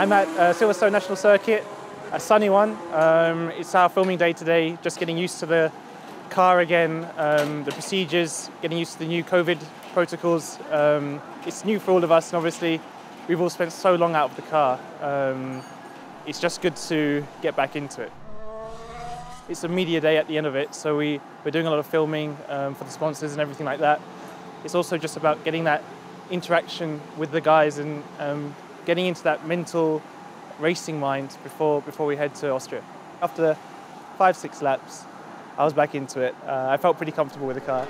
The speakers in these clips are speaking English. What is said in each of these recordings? I'm at Silverstone National Circuit, a sunny one. It's our filming day today, just getting used to the car again, the procedures, getting used to the new COVID protocols. It's new for all of us, and obviously we've all spent so long out of the car. It's just good to get back into it. It's a media day at the end of it, so we're doing a lot of filming for the sponsors and everything like that. It's also just about getting that interaction with the guys and getting into that mental racing mind before we head to Austria. After 5-6 laps, I was back into it. I felt pretty comfortable with the car.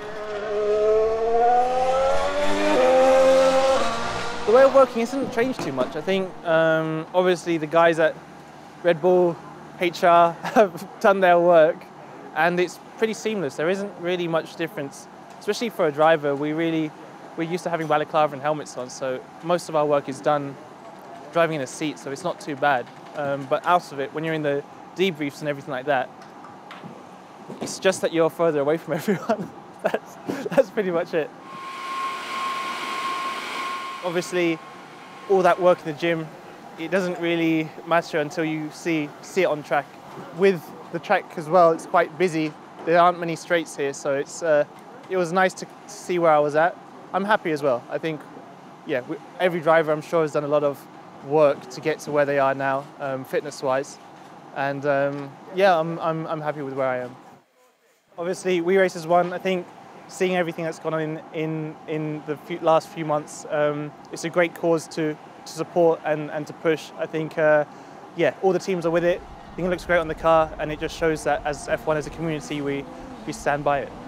The way of working hasn't changed too much. I think obviously the guys at Red Bull, HR have done their work, and it's pretty seamless. There isn't really much difference, especially for a driver. We're used to having balaclava and helmets on, so most of our work is done driving in a seat, so it's not too bad. But out of it, when you're in the debriefs and everything like that, it's just that you're further away from everyone. that's pretty much it. Obviously, all that work in the gym, it doesn't really matter until you see it on track. With the track as well, it's quite busy. There aren't many straights here, so it was nice to see where I was at. I'm happy as well. I think, yeah, every driver I'm sure has done a lot of work to get to where they are now, fitness-wise. And yeah, I'm happy with where I am. Obviously, We Race has won. I think seeing everything that's gone on in the last few months, it's a great cause to support and to push. I think, yeah, all the teams are with it. I think it looks great on the car, and it just shows that as F1 as a community, we stand by it.